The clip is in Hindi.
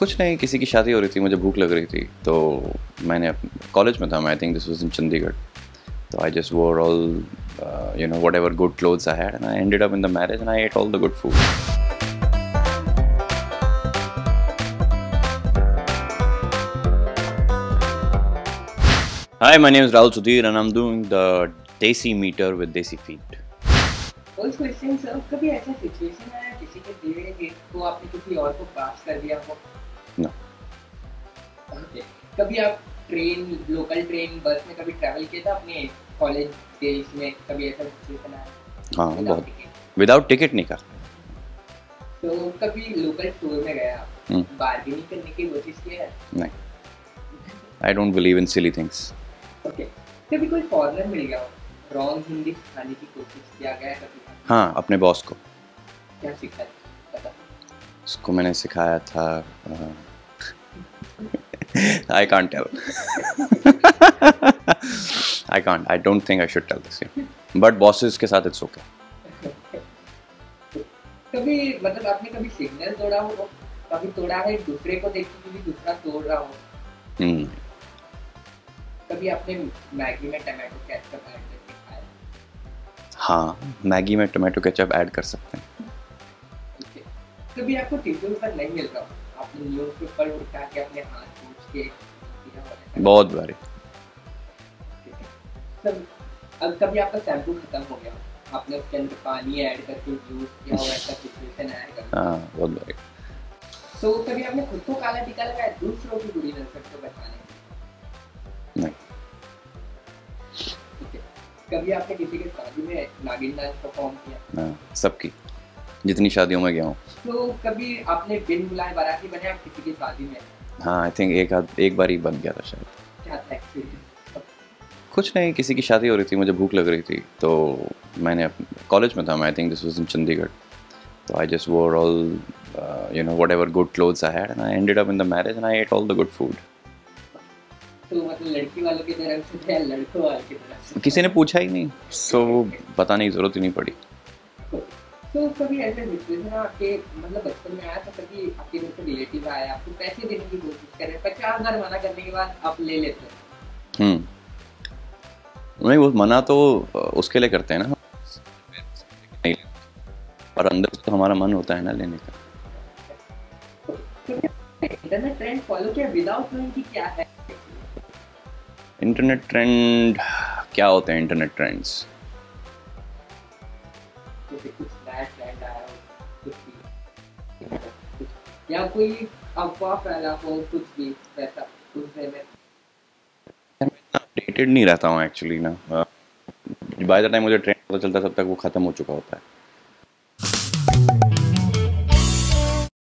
कुछ नहीं, किसी की शादी हो रही थी, मुझे भूख लग रही थी, तो मैंने कॉलेज में था, I think this was in Chandigarh, तो I just wore all you know whatever good clothes I had and I ended up in the marriage and I ate all the good food. Hi, my name is Rahul Sudhir and I'm doing the Desimeter with Desi feet. First question sir, कभी ऐसा situation आया किसी के दिए गए तो आपने किसी और को pass कर दिया हो? No. Okay. कभी आप train, local train, bus में कभी travel किया था अपने college days में, कभी ऐसा situation आया? हाँ, बहुत. Without ticket नहीं करते. तो कभी local store में गया आप bargaining करने की कोशिश की है? नहीं. I don't believe in silly things. Okay. कभी कोई फॉरेनर मिल गया हो, रॉन्ग हिंदी सिखाने की कोशिश किया गया कभी? हाँ, अपने बॉस को. क्या सिखाया पता? उसको मैंने सिखाया था I can't tell. I can't. I don't think I should tell this. But bosses के साथ it's okay. कभी मतलब आपने कभी सिग्नल तोड़ा हो, कभी तोड़ा है दूसरे को देखते हुए दूसरा तोड़ रहा हो? कभी आपने मैगी में टमाटो केचप ऐड करके खाया? हाँ, मैगी में टमाटो केचप ऐड कर सकते हैं. Okay. कभी आपको टीवी पर नहीं मिल रहा, आपने न्यूज़पेपर उठा के अपने हाथ पूछ के? बहुत बारी. अब कभी आपका शैम्पू खत्म हो गया, आपने उसके अंदर पानी ऐड करके यूज किया हो, ऐसा सिचुएशन ऐड कर? हाँ, बहुत बारी. तो कभी आपने खुद को काला टीका लगाया दूसरों की बुरी नजर से बचाने? कभी आपने किसी के शादी में नागिन डांस परफॉर्म किया? हाँ, सबकी, जितनी शादियों में गया हूँ. तो कभी आपने बिन बुलाए बाराती बने आप किसी की शादी में? हाँ, आई थिंक एक बार ही बन गया था शायद. क्या था एक्सपीरियंस? कुछ नहीं, किसी की शादी हो रही थी, मुझे भूख लग रही थी, तो मैंने कॉलेज में था, I think this was in Chandigarh, तो I just wore all you know whatever good clothes I had and I ended up in the marriage and I ate all the good food. तो मतलब लड़की वालों की तरफ से थे, लड़कों वालों की तरफ से किसी ने पूछा ही नहीं, सो पता नहीं, जरूरत ही नहीं पड़ी. तो कभी ऐसे सिचुएशन आपके मतलब बचपन में आया था, कभी आपके घर से रिलेटिव आए, आपको पैसे देने की कोशिश कर रहे हैं, 50,000 मना करने के बाद आप ले लेते हैं? नहीं, वो मना तो उसके लिए करते हैं ना, नहीं और अंदर तो हमारा मन होता है ना लेने का. इंटरनेट ट्रेंड फॉलो किया विदाउट नोइंग कि क्या है इंटरनेट ट्रेंड? क्या होते हैं इंटरनेट ट्रेंड्स? या कोई अफवाह फैला हो, कुछ भी वैसा कुछ? अपडेटेड नहीं रहता हूँ एक्चुअली ना, बाय द टाइम मुझे ट्रेंड पता चलता है तब तक वो खत्म हो चुका होता है.